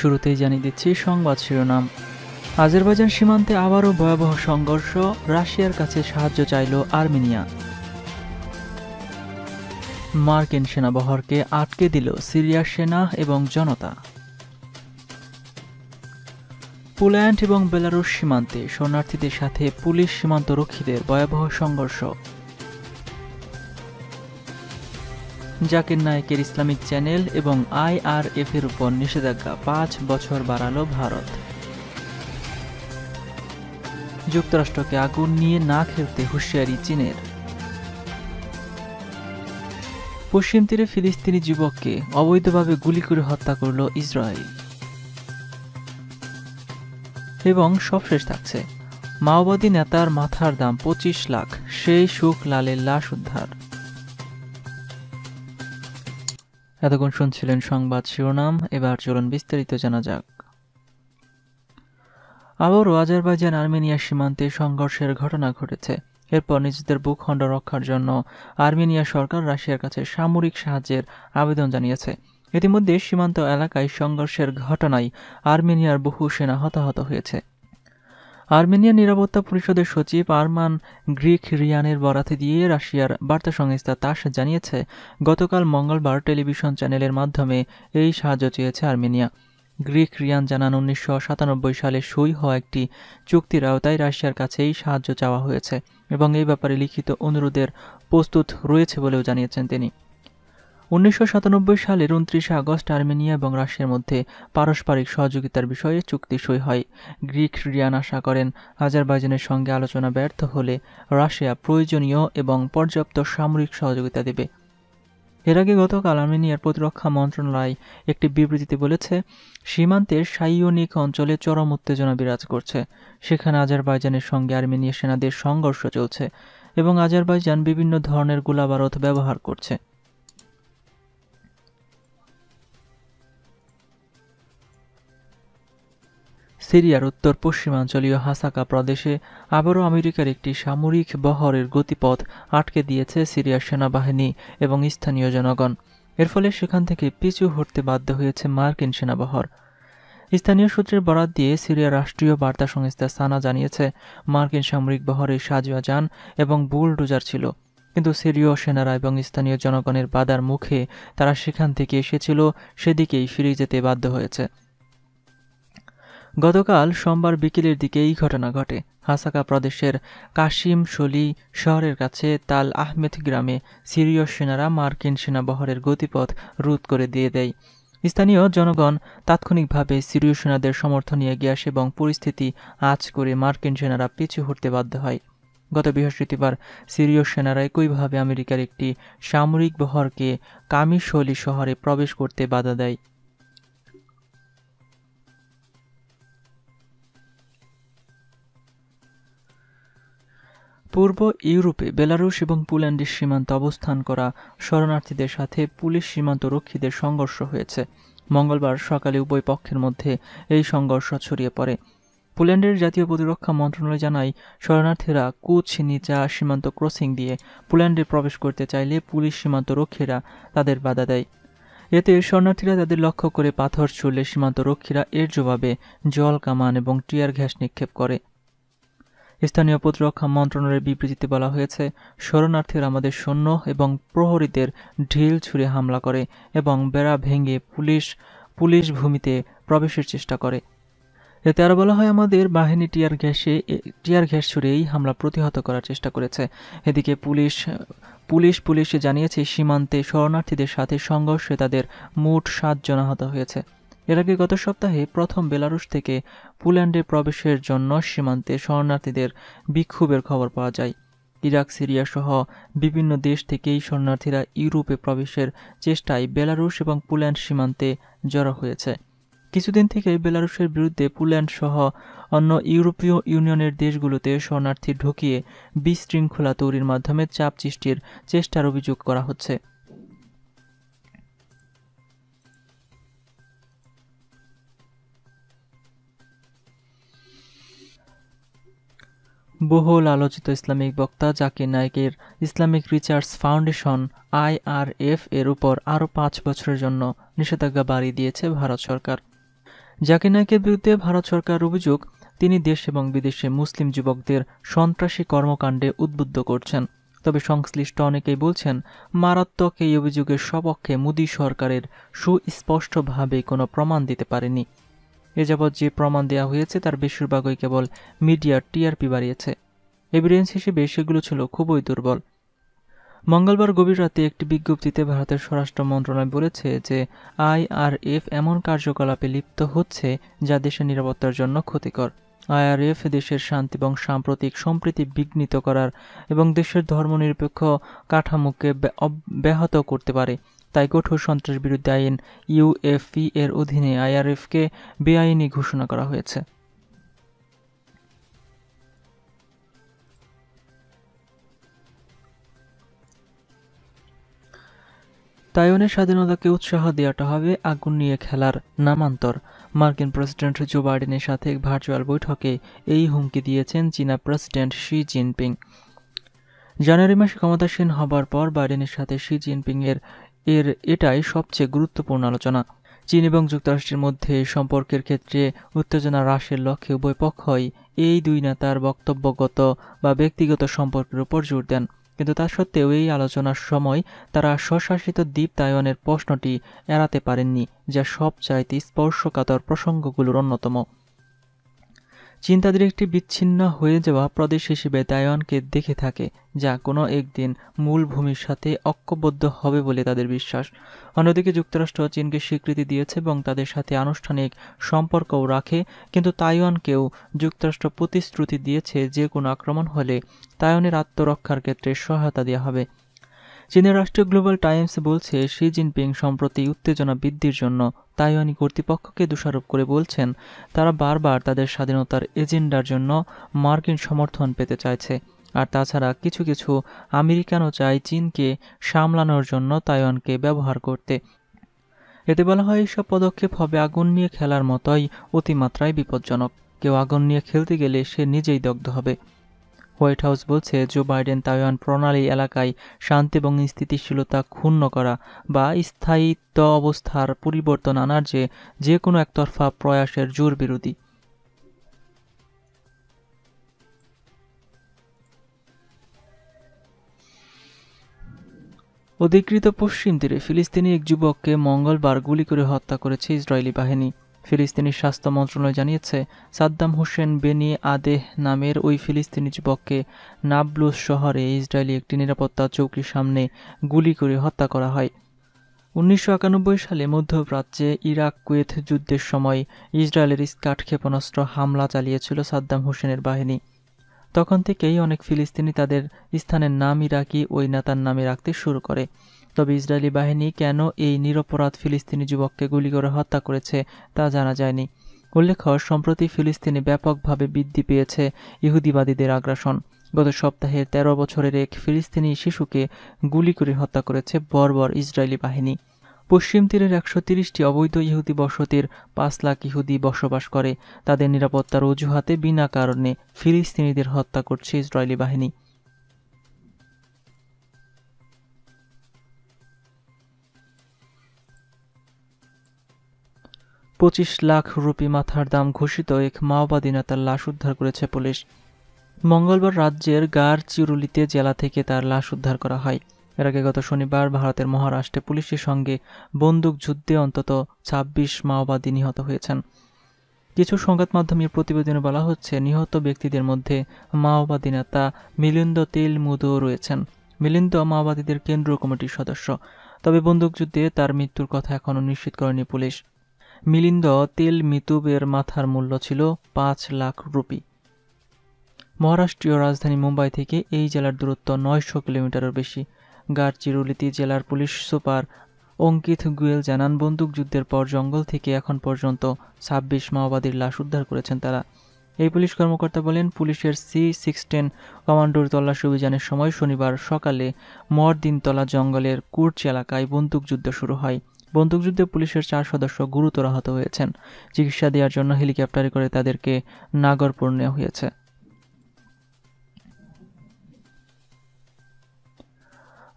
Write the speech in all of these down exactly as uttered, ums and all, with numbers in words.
শুরুতেই জানিয়ে দিচ্ছি সংবাদ শিরোনাম। আজারবাইজান সীমান্তে আবারও ভয়াবহ সংঘর্ষ, রাশিয়ার কাছে সাহায্য চাইল আর্মেনিয়া। মার্কিন সেনাবহরকে আটকে দিল সিরিয়ার সেনা এবং জনতা। পোল্যান্ড এবং বেলারুশ সীমান্তে শরণার্থীদের সাথে পুলিশ সীমান্তরক্ষীদের ভয়াবহ সংঘর্ষ। জাকির নায়েকের ইসলামিক চ্যানেল এবং আইআরএফের উপর নিষেধাজ্ঞা পাঁচ বছর বাড়াল ভারত। যুক্তরাষ্ট্রকে আগুন নিয়ে না খেলতে হুঁশিয়ারি চীনের। পশ্চিম তীরে ফিলিস্তিনি যুবককে অবৈধভাবে গুলি করে হত্যা করল ইসরায়েল। এবং সবশেষ থাকছে মাওবাদী নেতার মাথার দাম পঁচিশ লাখ, সেই সুখ লালের লাশ উদ্ধার। এতক্ষণ শুনছিলেন সংবাদ শিরোনাম, এবার চলুন বিস্তারিত জানা যাক। আবারও আজারবাইজান আর্মেনিয়া সীমান্তে সংঘর্ষের ঘটনা ঘটেছে। এরপর নিজেদের ভূখণ্ড রক্ষার জন্য আর্মেনিয়া সরকার রাশিয়ার কাছে সামরিক সাহায্যের আবেদন জানিয়েছে। ইতিমধ্যে সীমান্ত এলাকায় সংঘর্ষের ঘটনায় আর্মেনিয়ার বহু সেনা হতাহত হয়েছে। আর্মেনিয়া নিরাপত্তা পরিষদের সচিব আরমান গ্রিক রিয়ানের বরাতে দিয়ে রাশিয়ার বার্তা সংস্থা তাস জানিয়েছে, গতকাল মঙ্গলবার টেলিভিশন চ্যানেলের মাধ্যমে এই সাহায্য চেয়েছে আর্মেনিয়া। গ্রিক রিয়ান জানান, উনিশশো সাতানব্বই সালে সই হওয়া একটি চুক্তির আওতায় রাশিয়ার কাছে এই সাহায্য চাওয়া হয়েছে এবং এই ব্যাপারে লিখিত অনুরোধের প্রস্তুত রয়েছে বলেও জানিয়েছেন তিনি। উনিশশো সাতানব্বই সালের উনত্রিশে আগস্ট আর্মেনিয়া এবং রাশিয়ার মধ্যে পারস্পরিক সহযোগিতার বিষয়ে চুক্তি সই হয়। গ্রিক রিয়ান আশা করেন, আজারবাইজানের সঙ্গে আলোচনা ব্যর্থ হলে রাশিয়া প্রয়োজনীয় এবং পর্যাপ্ত সামরিক সহযোগিতা দেবে। এর আগে গতকাল আর্মেনিয়ার প্রতিরক্ষা মন্ত্রণালয় একটি বিবৃতিতে বলেছে, সীমান্তের সাইওনিক অঞ্চলে চরম উত্তেজনা বিরাজ করছে। সেখানে আজারবাইজানের সঙ্গে আর্মেনিয়া সেনাদের সংঘর্ষ চলছে এবং আজারবাইজান বিভিন্ন ধরনের গোলাবারুদ ব্যবহার করছে। সিরিয়ার উত্তর পশ্চিমাঞ্চলীয় হাসাকা প্রদেশে আবারও আমেরিকার একটি সামরিক বহরের গতিপথ আটকে দিয়েছে সিরিয়ার সেনাবাহিনী এবং স্থানীয় জনগণ। এর ফলে সেখান থেকে পিছু হটতে বাধ্য হয়েছে মার্কিন সেনাবহর। স্থানীয় সূত্রের বরাত দিয়ে সিরিয়ার রাষ্ট্রীয় বার্তা সংস্থা সানা জানিয়েছে, মার্কিন সামরিক বহরে সাঁজোয়া যান এবং বুলডোজার ছিল, কিন্তু সিরীয় সেনারা এবং স্থানীয় জনগণের বাধার মুখে তারা সেখান থেকে এসেছিল, সেদিকেই ফিরে যেতে বাধ্য হয়েছে। গতকাল সোমবার বিকেলের দিকে এই ঘটনা ঘটে। হাসাকা প্রদেশের কাশিম শলি শহরের কাছে তাল আহমেদ গ্রামে সিরীয় সেনারা মার্কিন সেনাবহরের গতিপথ রোধ করে দিয়ে দেয়। স্থানীয় জনগণ তাৎক্ষণিকভাবে সিরীয় সেনাদের সমর্থন এগিয়ে আসে এবং পরিস্থিতি আঁচ করে মার্কিন সেনারা পিছু হটতে বাধ্য হয়। গত বৃহস্পতিবার সিরীয় সেনারা একইভাবে আমেরিকার একটি সামরিক বহরকে কামি শলি শহরে প্রবেশ করতে বাধা দেয়। পূর্ব ইউরোপে বেলারুশ এবং পোল্যান্ডের সীমান্তে অবস্থান করা শরণার্থীদের সাথে পুলিশ সীমান্তরক্ষীদের সংঘর্ষ হয়েছে। মঙ্গলবার সকালে উভয় পক্ষের মধ্যে এই সংঘর্ষ ছড়িয়ে পড়ে। পোল্যান্ডের জাতীয় প্রতিরক্ষা মন্ত্রণালয় জানায়, শরণার্থীরা কুচ নিচা সীমান্ত ক্রসিং দিয়ে পোল্যান্ডে প্রবেশ করতে চাইলে পুলিশ সীমান্তরক্ষীরা তাদের বাধা দেয়। এতে শরণার্থীরা তাদের লক্ষ্য করে পাথর ছুড়লে সীমান্তরক্ষীরা এর জবাবে জল কামান এবং টিয়ার গ্যাস নিক্ষেপ করে। স্থানীয় প্রতিরক্ষা মন্ত্রণালয়ের বিবৃতিতে বলা হয়েছে, শরণার্থীরা আমাদের সৈন্য এবং প্রহরীদের ঢিল ছুঁড়ে হামলা করে এবং বেড়া ভেঙে পুলিশ পুলিশ ভূমিতে প্রবেশের চেষ্টা করে। এতে আরও বলা হয়, আমাদের বাহিনী টিয়ার গ্যাসে টিয়ার গ্যাস ছুঁড়ে এই হামলা প্রতিহত করার চেষ্টা করেছে। এদিকে পুলিশ পুলিশ পুলিশ জানিয়েছে, সীমান্তে শরণার্থীদের সাথে সংঘর্ষে তাদের মোট সাতজন আহত হয়েছে। এর আগে গত সপ্তাহে প্রথম বেলারুশ থেকে পোল্যান্ডে প্রবেশের জন্য সীমান্তে শরণার্থীদের বিক্ষোভের খবর পাওয়া যায়। ইরাক, সিরিয়া সহ বিভিন্ন দেশ থেকেই শরণার্থীরা ইউরোপে প্রবেশের চেষ্টায় বেলারুশ এবং পোল্যান্ড সীমান্তে জড়ো হয়েছে। কিছুদিন থেকে বেলারুশের বিরুদ্ধে পোল্যান্ড সহ অন্য ইউরোপীয় ইউনিয়নের দেশগুলোতে শরণার্থী ঢুকিয়ে বিশৃঙ্খলা তৈরির মাধ্যমে চাপ সৃষ্টির চেষ্টার অভিযোগ করা হচ্ছে। বহুল আলোচিত ইসলামিক বক্তা জাকির নায়েকের ইসলামিক রিসার্চ ফাউন্ডেশন আইআরএফ এর উপর আরও পাঁচ বছরের জন্য নিষেধাজ্ঞা বাড়িয়ে দিয়েছে ভারত সরকার। জাকির নায়েকের বিরুদ্ধে ভারত সরকার অভিযোগ তিনি দেশ এবং বিদেশে মুসলিম যুবকদের সন্ত্রাসী কর্মকাণ্ডে উদ্বুদ্ধ করছেন। তবে সংশ্লিষ্ট অনেকেই বলছেন মারাত্মক এই অভিযোগের সপক্ষে মোদি সরকারের সুস্পষ্টভাবে কোনো প্রমাণ দিতে পারেনি। এ যাবৎ যে প্রমাণ দেওয়া হয়েছে তার বেশিরভাগই কেবল মিডিয়ার টিআরপি বাড়িয়েছে, এভিডেন্স হিসেবে সেগুলো ছিল খুবই দুর্বল। মঙ্গলবার গভীর রাতে একটি বিজ্ঞপ্তিতে ভারতের স্বরাষ্ট্র মন্ত্রণালয় বলেছে যে আইআরএফ এমন কার্যকলাপে লিপ্ত হচ্ছে যা দেশের নিরাপত্তার জন্য ক্ষতিকর। আইআরএফ দেশের শান্তি এবং সাম্প্রতিক সম্প্রীতি বিঘ্নিত করার এবং দেশের ধর্মনিরপেক্ষ কাঠামোকে ব্যাহত করতে পারে, তাই কঠোর সন্ত্রাস বিরুদ্ধে আইন ইউএফপি এর অধীনে আইআরএফকে বেআইনি ঘোষণা করা হয়েছে। তাইওয়ানের স্বাধীনতাকে উৎসাহ দেওয়াটা হবে আগুন নিয়ে খেলার নামান্তর। মার্কিন প্রেসিডেন্ট জো বাইডেনের সাথে এক ভার্চুয়াল বৈঠকে এই হুমকি দিয়েছেন চীনা প্রেসিডেন্ট শি জিনপিং। জানুয়ারি মাসে ক্ষমতাসীন হবার পর বাইডেনের সাথে শি জিনপিংয়ের এর এটাই সবচেয়ে গুরুত্বপূর্ণ আলোচনা। চীন এবং যুক্তরাষ্ট্রের মধ্যে সম্পর্কের ক্ষেত্রে উত্তেজনা হ্রাসের লক্ষ্যে উভয় পক্ষই এই দুই নেতার বক্তব্যগত বা ব্যক্তিগত সম্পর্কের উপর জোর দেন, কিন্তু তা সত্ত্বেও এই আলোচনার সময় তারা স্বশাসিত দ্বীপ তাইওয়ানের প্রশ্নটি এড়াতে পারেননি, যা সবচাইতে স্পর্শকাতর প্রসঙ্গগুলোর অন্যতম। চীন তাদের একটি বিচ্ছিন্ন হয়ে যাওয়া প্রদেশ হিসেবে তাইওয়ানকে দেখে থাকে, যা কোনো একদিন মূল ভূমির সাথে ঐক্যবদ্ধ হবে বলে তাদের বিশ্বাস। অন্যদিকে যুক্তরাষ্ট্র চীনকে স্বীকৃতি দিয়েছে এবং তাদের সাথে আনুষ্ঠানিক সম্পর্কও রাখে, কিন্তু তাইওয়ানকেও যুক্তরাষ্ট্র প্রতিশ্রুতি দিয়েছে যে কোনো আক্রমণ হলে তাইওয়ানের আত্মরক্ষার ক্ষেত্রে সহায়তা দেওয়া হবে। চীনের রাষ্ট্রীয় গ্লোবাল টাইমস বলছে শি জিনপিং সম্প্রতি উত্তেজনা বৃদ্ধির জন্য তাইওয়ানি কর্তৃপক্ষকে দোষারোপ করে বলছেন তারা বারবার তাদের স্বাধীনতার এজেন্ডার জন্য মার্কিন সমর্থন পেতে চাইছে, আর তাছাড়া কিছু কিছু আমেরিকানও চায় চীনকে সামলানোর জন্য তাইওয়ানকে ব্যবহার করতে। এতে বলা হয় এইসব পদক্ষেপ হবে আগুন নিয়ে খেলার মতোই অতিমাত্রায় বিপজ্জনক। কেউ আগুন নিয়ে খেলতে গেলে সে নিজেই দগ্ধ হবে। হোয়াইট হাউস বলছে জো বাইডেন তাইওয়ান প্রণালী এলাকায় শান্তি এবং স্থিতিশীলতা ক্ষুণ্ণ করা বা স্থায়িত্ব অবস্থার পরিবর্তন আনার যে যে কোনো একতরফা প্রয়াসের জোর বিরোধী। অধিকৃত পশ্চিম তীরে ফিলিস্তিনি এক যুবককে মঙ্গলবার গুলি করে হত্যা করেছে ইসরায়েলি বাহিনী। ফিলিস্তিনি স্বাস্থ্য মন্ত্রণালয় জানিয়েছে সাদ্দাম হোসেন বেনি আদেহ নামের ওই ফিলিস্তিনি যুবককে নাবলুস শহরে ইসরায়েলি একটি নিরাপত্তা চৌকির সামনে গুলি করে হত্যা করা হয়। উনিশশো একানব্বই সালে মধ্যপ্রাচ্যে ইরাক কুয়েত যুদ্ধের সময় ইসরায়েলের স্কাট ক্ষেপণাস্ত্র হামলা চালিয়েছিল সাদ্দাম হোসেনের বাহিনী। তখন থেকেই অনেক ফিলিস্তিনি তাদের স্থানের নাম ইরাকি ওই নেতার নামে রাখতে শুরু করে। তবে ইসরায়েলি বাহিনী কেন এই নিরপরাধ ফিলিস্তিনি যুবককে গুলি করে হত্যা করেছে তা জানা যায়নি। উল্লেখ্য, সম্প্রতি ফিলিস্তিনে ব্যাপকভাবে বৃদ্ধি পেয়েছে ইহুদিবাদীদের আগ্রাসন। গত সপ্তাহে তেরো বছরের এক ফিলিস্তিনি শিশুকে গুলি করে হত্যা করেছে বর্বর ইসরায়েলি বাহিনী। পশ্চিম তীরের একশো তিরিশটি অবৈধ ইহুদি বসতির পাঁচ লাখ ইহুদি বসবাস করে। তাদের নিরাপত্তার অজুহাতে বিনা কারণে ফিলিস্তিনিদের হত্যা করছে ইসরায়েলি বাহিনী। পঁচিশ লাখ রুপি মাথার দাম ঘোষিত এক মাওবাদী নেতার লাশ উদ্ধার করেছে পুলিশ। মঙ্গলবার রাজ্যের গাড়চিরুলিতে জেলা থেকে তার লাশ উদ্ধার করা হয়। এর আগে গত শনিবার ভারতের মহারাষ্ট্রে পুলিশের সঙ্গে বন্দুকযুদ্ধে অন্তত ছাব্বিশ মাওবাদী নিহত হয়েছেন। কিছু সংবাদ মাধ্যমের প্রতিবেদনে বলা হচ্ছে নিহত ব্যক্তিদের মধ্যে মাওবাদী নেতা মিলিন্দ তেলমুদও রয়েছেন। মিলিন্দ মাওবাদীদের কেন্দ্রীয় কমিটির সদস্য, তবে বন্দুকযুদ্ধে তার মৃত্যুর কথা এখনও নিশ্চিত করেনি পুলিশ। মিলিন্দ তেল মিতুবের মাথার মূল্য ছিল পাঁচ লাখ রুপি। মহারাষ্ট্রীয় রাজধানী মুম্বাই থেকে এই জেলার দূরত্ব নয়শো কিলোমিটারের বেশি। গাড়চিরুলিতে জেলার পুলিশ সুপার অঙ্কিত গুয়েল জানান বন্দুকযুদ্ধের পর জঙ্গল থেকে এখন পর্যন্ত ছাব্বিশ মাওবাদীর লাশ উদ্ধার করেছেন তারা। এই পুলিশ কর্মকর্তা বলেন পুলিশের সি সিক্সটেন কমান্ডোর তল্লাশি অভিযানের সময় শনিবার সকালে মরদিনতলা জঙ্গলের কুর্চ এলাকায় বন্দুকযুদ্ধ শুরু হয়। বন্দুকযুদ্ধে পুলিশের চার সদস্য গুরুতর আহত হয়েছেন। চিকিৎসা দেওয়ার জন্য হেলিকপ্টারে করে তাদেরকে নাগরপুর নেওয়া হয়েছে।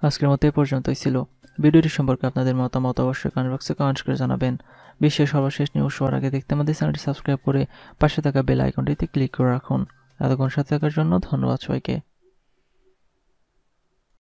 আজকের মতো এ পর্যন্তই ছিল। ভিডিওটি সম্পর্কে আপনাদের মতামত অবশ্যই কমেন্ট বক্সে কমেন্ট করে জানাবেন। বিশ্বের সর্বশেষ নিউজ শোয়ার আগে দেখতে আমাদের চ্যানেলটি সাবস্ক্রাইব করে পাশে থাকা বেল আইকনটিতে ক্লিক করে রাখুন। এতক্ষণ সাথে থাকার জন্য ধন্যবাদ সবাইকে।